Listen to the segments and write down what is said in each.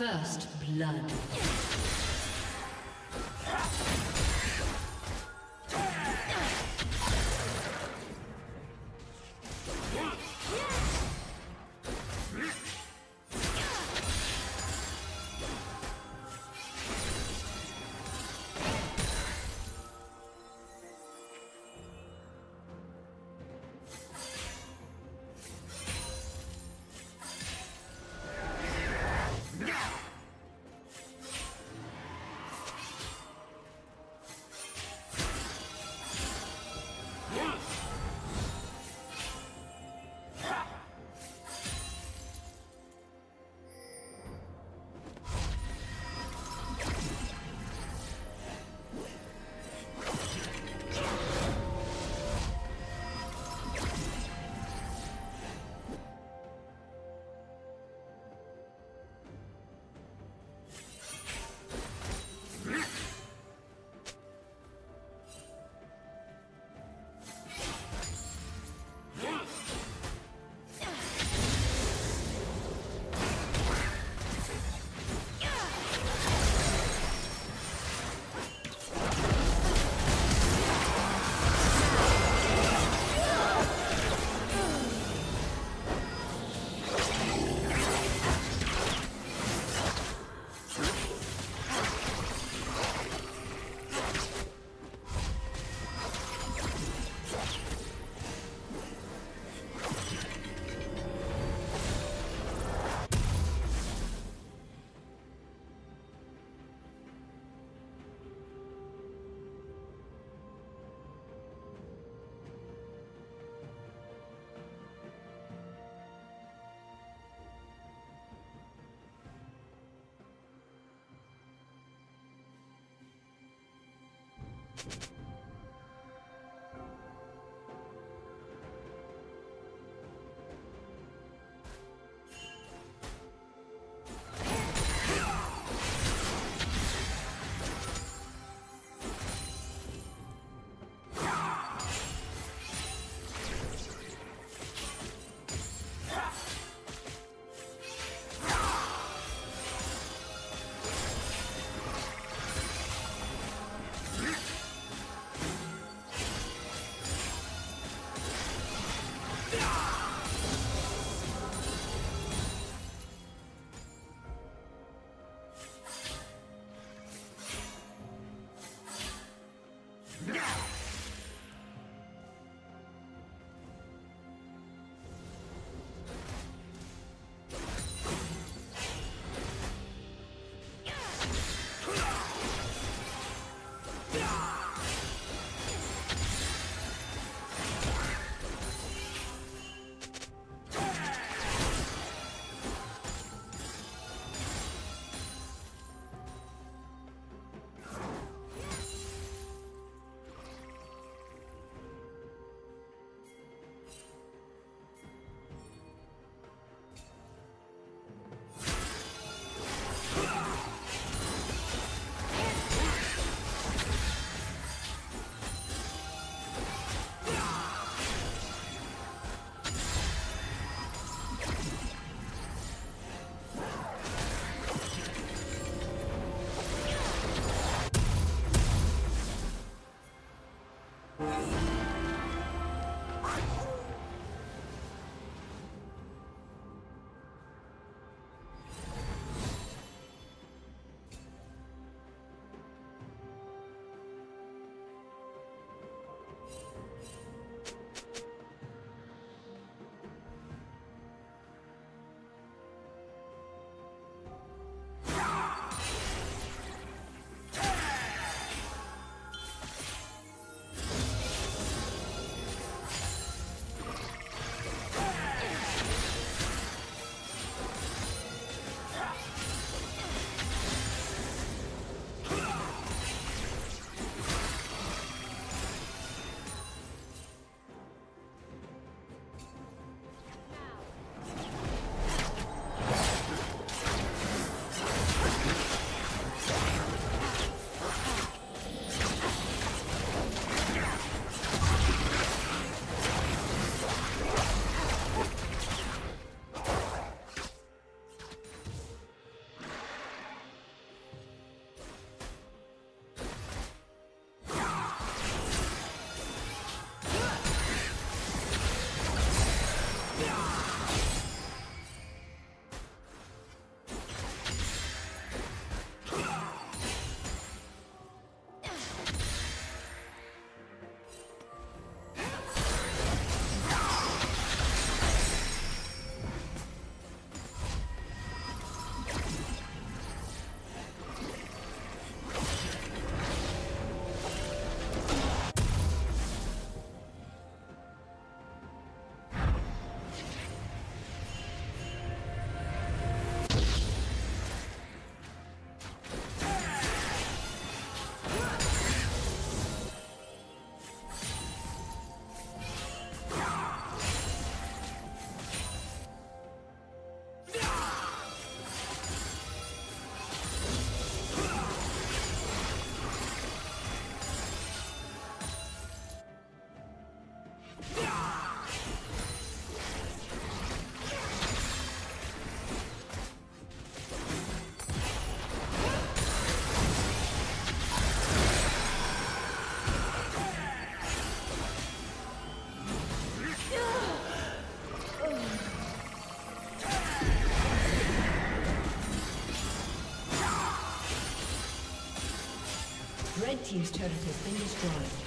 First blood. Red Team's turret has been destroyed.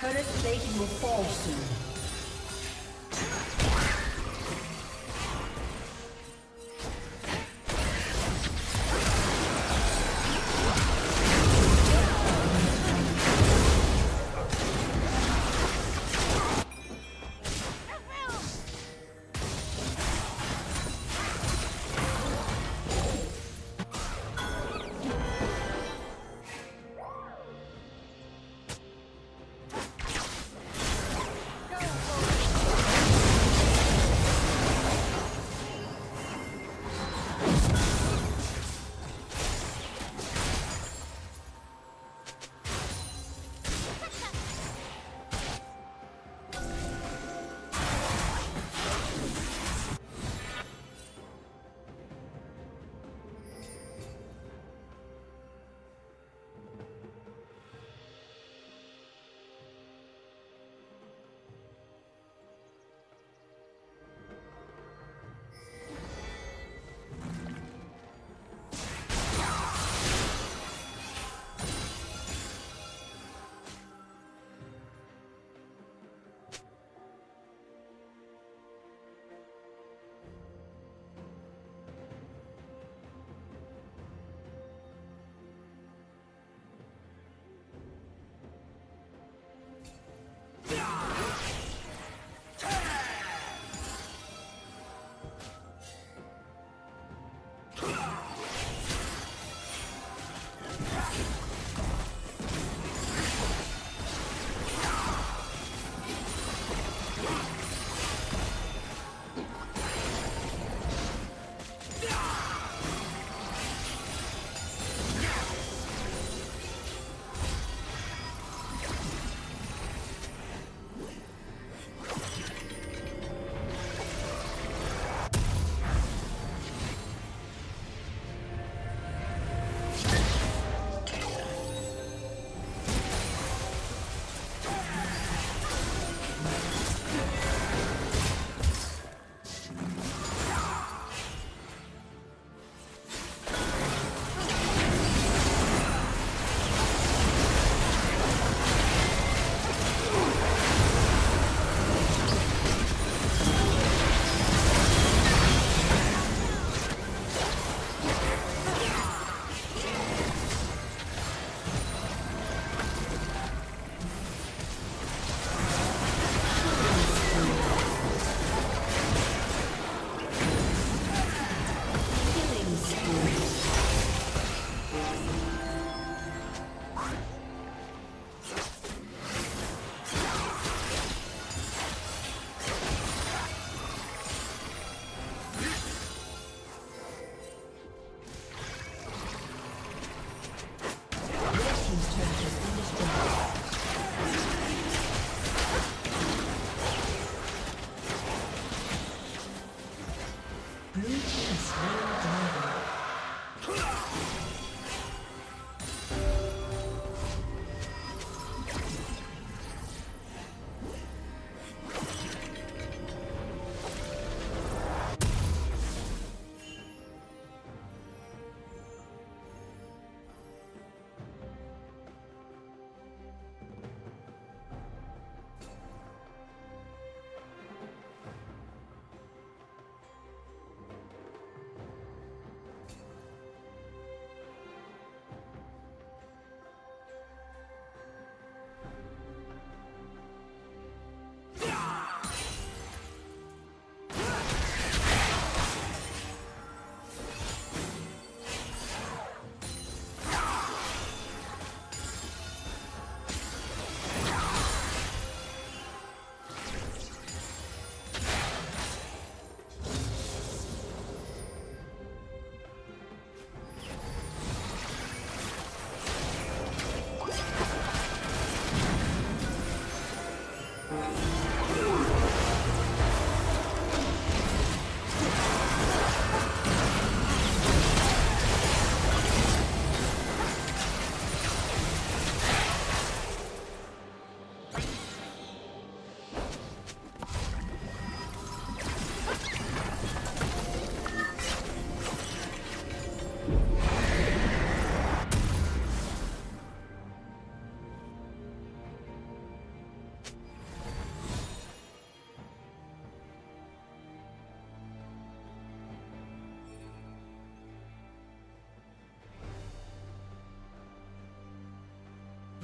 Turret plating will fall soon.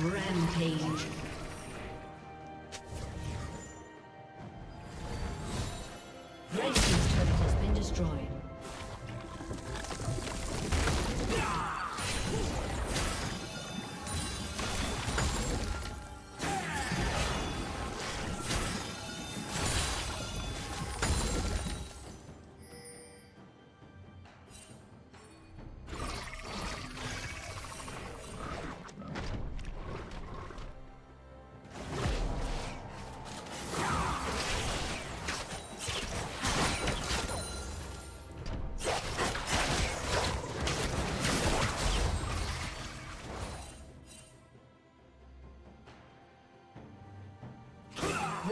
Rampage. Red team's turret has been destroyed.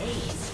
Ace.